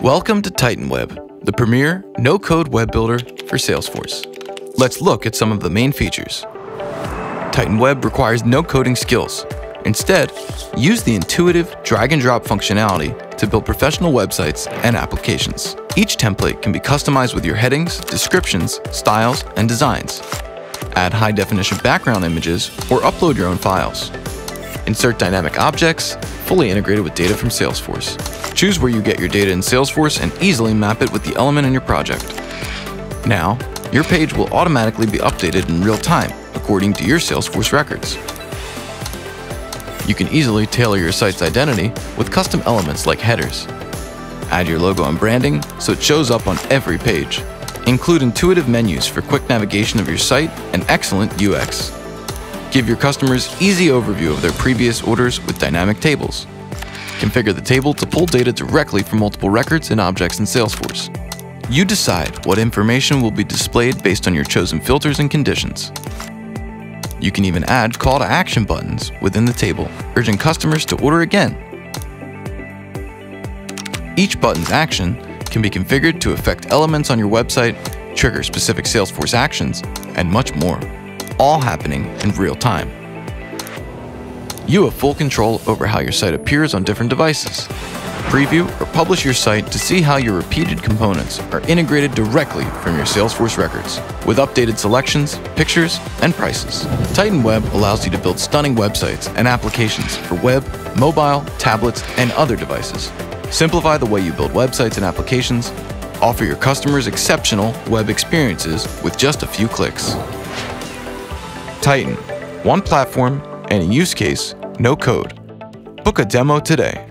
Welcome to Titan Web, the premier no-code web builder for Salesforce. Let's look at some of the main features. Titan Web requires no coding skills. Instead, use the intuitive drag and drop functionality to build professional websites and applications. Each template can be customized with your headings, descriptions, styles, and designs. Add high-definition background images or upload your own files. Insert dynamic objects, fully integrated with data from Salesforce. Choose where you get your data in Salesforce and easily map it with the element in your project. Now, your page will automatically be updated in real time according to your Salesforce records. You can easily tailor your site's identity with custom elements like headers. Add your logo and branding so it shows up on every page. Include intuitive menus for quick navigation of your site and excellent UX. Give your customers easy overview of their previous orders with dynamic tables. Configure the table to pull data directly from multiple records and objects in Salesforce. You decide what information will be displayed based on your chosen filters and conditions. You can even add call-to-action buttons within the table, urging customers to order again. Each button's action can be configured to affect elements on your website, trigger specific Salesforce actions, and much more, all happening in real time. You have full control over how your site appears on different devices. Preview or publish your site to see how your repeated components are integrated directly from your Salesforce records, with updated selections, pictures, and prices. Titan Web allows you to build stunning websites and applications for web, mobile, tablets, and other devices. Simplify the way you build websites and applications. Offer your customers exceptional web experiences with just a few clicks. Titan, one platform and a use case, no code. Book a demo today.